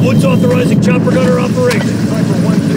What's authorizing chopper gunner operation? Sniper 1.